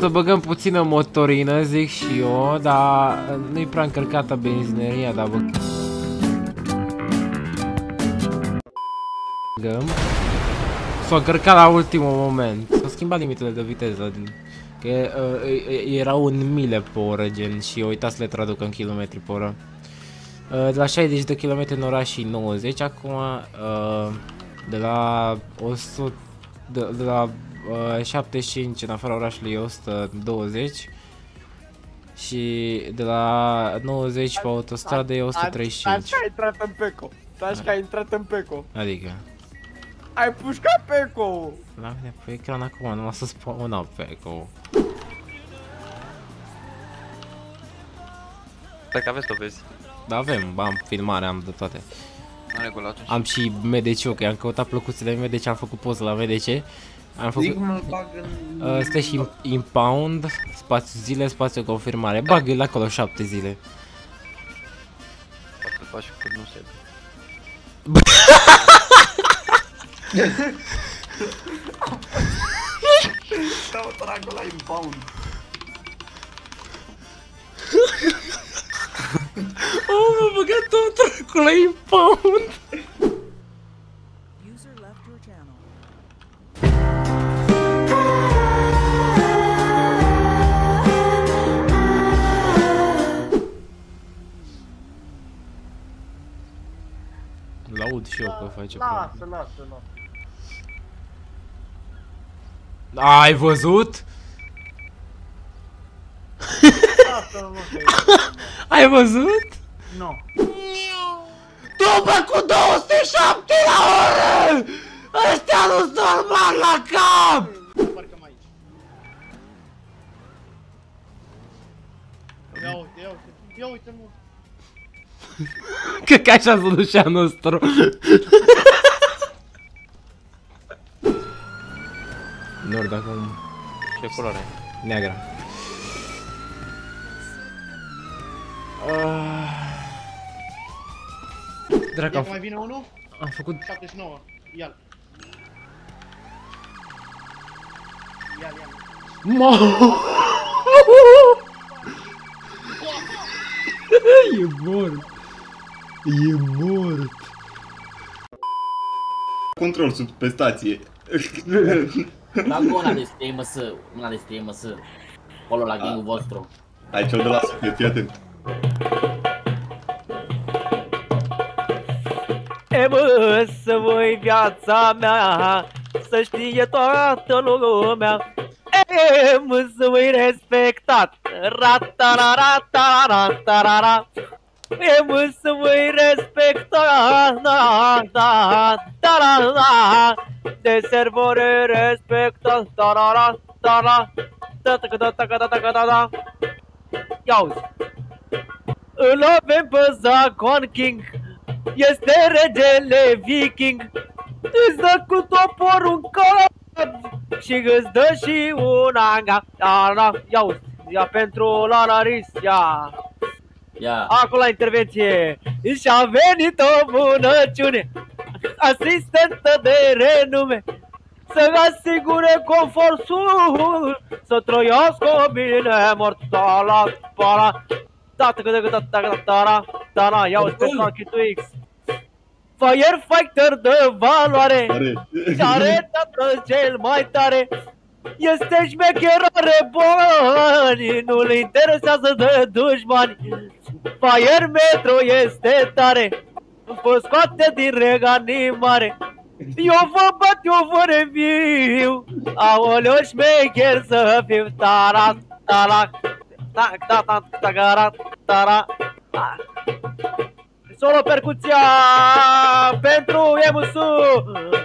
să băgăm puțină motorină, zic și eu, dar nu-i prea încărcată benzineria, dar băgăm. S-a încărcat la ultimul moment. S-a schimbat limitele de viteză, că erau în mile pe oră, gen, și eu uitați să le traduc în kilometri pe oră. De la 60 de km în oraș și 90 acum, de la 100, de la 75 în afara orașului e 120 și de la 90 pe autostradă e 135. Așa ai intrat în Peco, așa că ai intrat în Peco. Adică? Ai pușcat Peco! La mine pe ecran acum, numai să spawnau Peco. Stai că aveți dovezi. Da, avem, am filmare, am de toate. Am și MDC-ul, că i-am căutat plăcuțele MDC, am făcut poză la MDC. Am făcut... stai și impound, spațiu zile, spațiu confirmare. Bagă-l acolo 7 zile. Poate faci cu nu se dă. Stau dragul la impound. Oh, m-a băgat tot dracul la impound. L-aud și eu că face problemă. Lasă, lasă, lasă. Ai văzut? Ai văzut? Nu. După cu 207 la oră! Ăstea nu-s normal la cap! Aparcăm aici. Ia uite, ia uite, ia uite mă! Că ca așa se ducea nostru. Nord acum. Ce culoare? Neagră. Dracu, mai vine unul? Am făcut 79. Ia-l. Ia-l, ia-l. Mo! E mort. E mort. Control sunt pe stație. Da, una de stea, mă să, una de stea, mă să. Acolo la gangul vostru. Hai cel de la suflet, fii atent. E bă, să voi viața mea, să știe toată lumea. E mă, să voi respectat. Ra-ta-ra-ra-ta-ra-ra-ra-ra. E mă, să voi respectat. Da-da-da-da-da. De servore respectat. Da-da-da-da-da-da-da-da-da-da-da-da-da. Ia uzi. Îl avem pe Zakon King, este regele viking. Îți dă cu toporul în cap și îți dă și un anga. Ia uzi, ia pentru la Laris, ia. Acolo la intervenție. Și a venit o bunăciune, asistentă de renume, să-mi asigure confortul, să trăiască bine mortala para. Da, ia uite la Kitu X. Firefighter de valoare, arătată cel mai tare. Este șmecherare bani, nu-l interesează de dușmani. Fire Metro este tare, vă scoate din reanimare. Eu vă bat, eu vă reviu, aoleu șmecher să fiu. Tara, tara, da, da, da, da, da, da, da. Solo percuția pentru Emusu.